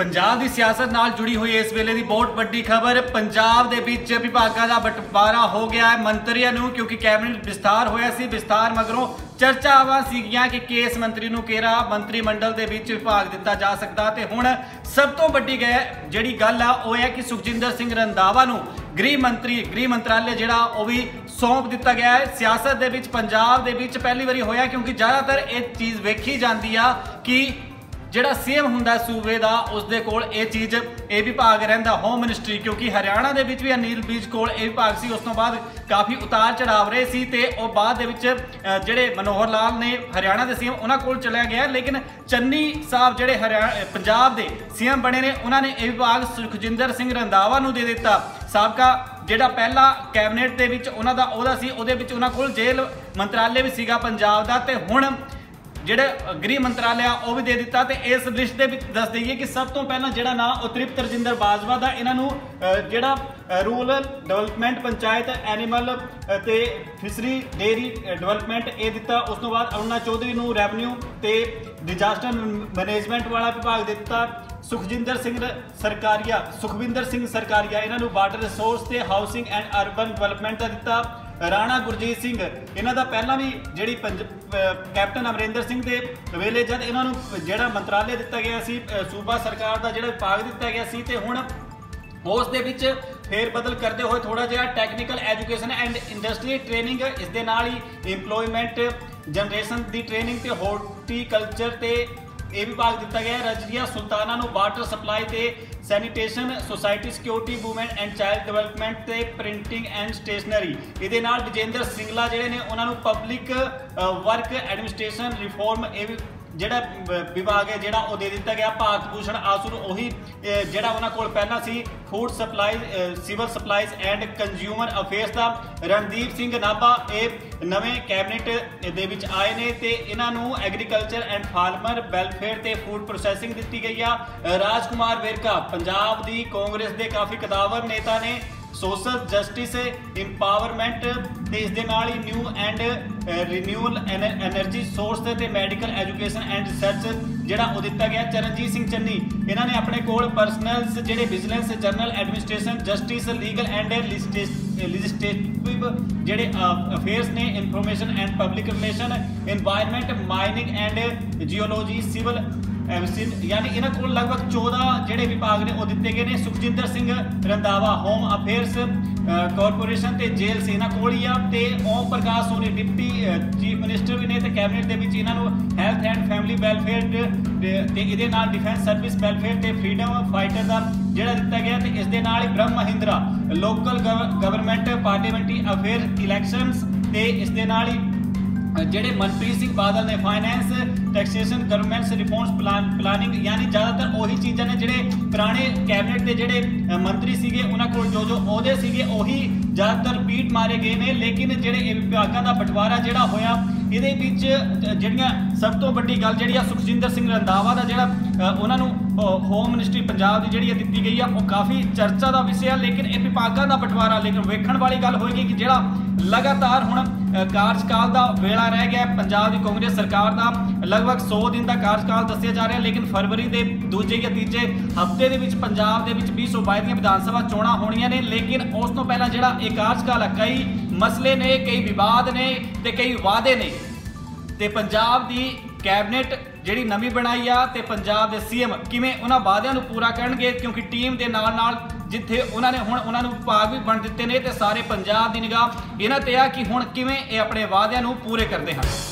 पंजाब की सियासत नाल जुड़ी हुई इस वेले की बहुत बड़ी खबर। पंजाब के बीच विभागों का बंटवारा हो गया है। मंत्रियों को क्योंकि कैबिनेट विस्तार होया सी, विस्तार मगरों चर्चावां सीगियां कि किस मंत्री नूं केड़ा मंत्रीमंडल के बीच विभाग दिता जा सकता। तो हुण सब तो वड्डी जिहड़ी गल आ ओह है कि सुखजिंदर सिंह रंधावा नूं गृह मंत्रालय जिहड़ा वह भी सौंप दिता गया है। सियासत दे विच पंजाब दे विच पहली वारी होया क्योंकि ज़्यादातर ये चीज़ वेखी जाती आ कि जिहड़ा सीएम हुंदा सूबे दा उसदे कोल ये चीज़ ये विभाग रहिंदा होम मिनिस्ट्री, क्योंकि हरियाणा दे विच भी अनिल विज कोल ये विभाग सी। उस तों बाद काफ़ी उतार चढ़ाव रहे सी ते ओह बाद दे विच जिहड़े मनोहर लाल ने हरियाणा दे सीएम उन्हां कोल चलिया गया, लेकिन चन्नी साहब जिहड़े हरियाणा पंजाब दे सीएम बने ने उन्हां ने ये विभाग सुखजिंदर सिंह रंधावा नूं दे दित्ता। साबका जिहड़ा पहला कैबिनेट दे विच उन्हां दा ओहदा सी उहदे विच उन्हां कोल जेल मंत्रालय भी सीगा पंजाब दा ते हुण जिहड़े गृह मंत्रालय वह भी दे दिता। तो इस लिस्ट के दस दईए कि सब तो पहला जिहड़ा ना तृप्त राजिंदर बाजवा का, इन्हों जिहड़ा रूरल डेवलपमेंट पंचायत एनीमल ते फिशरी डेयरी डेवलपमेंट ये दिता। उस तो बाद अरुणा चौधरी नूं रैवन्यू ते डिजास्टर मैनेजमेंट वाला विभाग दिता। सुखविंदर सिंह सरकारिया इन्हों वाटर रिसोर्स ते हाउसिंग एंड अर्बन डेवलपमेंट का दिता। राणा गुरजीत सिंह इन्हों का पहला भी जी कैप्टन अमरिंदर सिंह के वेले जब इन्हों जो मंत्रालय दिता गया सी, सूबा सरकार का जो विभाग दिता गया सी ते हुण उस दे विच फेरबदल करते हुए थोड़ा जिहा technical education and industry training, इस दे नाल ही इंपलॉयमेंट जनरेशन की ट्रेनिंग ते हॉर्टिकल्चर ते यह विभाग दिता गया। रजिया सुल्ताना वाटर सप्लाई से sanitation, society security, women and child development से प्रिंटिंग एंड स्टेशनरी, ये राजेंद्र सिंगला जोड़े ने उन्होंने पब्लिक वर्क एडमिनिस्ट्रेशन रिफॉर्म ये जोड़ा विभाग है जोड़ा वह दे दिता गया। भारत भूषण आसुर उही जोड़ा उन्होंने को पहला सी food supply, civil supplies and consumer affairs का। रणदीप सिंह नाभा ये नवे कैबिनेट दे विच आए ने ते इन्हों एग्रीकल्चर एंड फार्मर वैलफेयर ते फूड प्रोसैसिंग दी गई है। राज कुमार वेरका पंजाब दी कांग्रेस के काफ़ी कदावर नेता ने, सोशल जस्टिस इंपावरमेंट इस दे नाल ही new and renewal energy source ते मैडिकल एजुकेशन एंड रिसर्च जिहड़ा वह दिता गया। चरणजीत सिंह चन्नी इन्होंने अपने कोल पर्सनल्स जिहड़े vigilance, general administration, justice, legal and legislative जिहड़े अफेयर्स ने, information and public relation, environment, mining and geology, civil यानी इन्हों को लगभग 14 जिहड़े विभाग ने वह दिते गए हैं। Sukhjinder Singh Randhawa home affairs corporation ते जेल से इन्हों को ही आते। Om Prakash Soni deputy chief minister भी ने ते कैबिनेट दे विच इन्हों हैल्थ एंड फैमिली वैलफेयर ते इहदे नाल डिफेंस सर्विस वैलफेयर ते फ्रीडम फाइटर का जिहड़ा दिता गया। तो इस दे नाल ही Brahm Mohindra local government parliamentary affair elections ते इस दे नाल ही जेडे मनप्रीत सिंह बादल ने finance, taxation, governments reforms planning, यानी ज़्यादातर वही चीज़ां ने जेडे पुराने कैबिनेट के जेडे मंत्री सीगे उन्हां कोल जो जो ओहदे सीगे उही ज़्यादातर रिपीट मारे गए ने। लेकिन जेडे विभागों का बंटवारा जेड़ा होया इहदे विच जिहड़ियां सब तो वड्डी गल जिहड़ी आ सुखजिंदर सिंह रंधावा दा जिहड़ा उन्हां नूं होम मिनिस्ट्री पंजाब दी जिहड़ी दित्ती गई आ ओह काफ़ी चर्चा का विषय है। लेकिन इह विभागों का बंटवारा लेकिन वेखण वाली गल होएगी कि जिहड़ा लगातार हुण कार्यकाल का वेला रह गया पंजाब की कांग्रेस सरकार का, लगभग 100 दिन का कार्यकाल दसिया जा रहा है। लेकिन फरवरी के दूजे या तीजे हफ्ते के विच पंजाब दे विच 2022 दी विधानसभा चोणां होणियां ने। लेकिन उस तों पहलां जिहड़ा इह कार्यकाल कई मसले ने, कई विवाद ने ते कई वादे ने ते पंजाब दी कैबिनेट जिहड़ी नवीं बनाई आ ते पंजाब दे सीएम किवें उन्हां वादियां नूं पूरा करनगे, क्योंकि टीम दे नाल नाल जिथे उन्होंने हुण उन्होंने विभाग भी बन दिते ने ते सारे पंजाब की निगाह इन्हां ते आ कि हुण किवें अपने वादियां नूं पूरे करदे हन।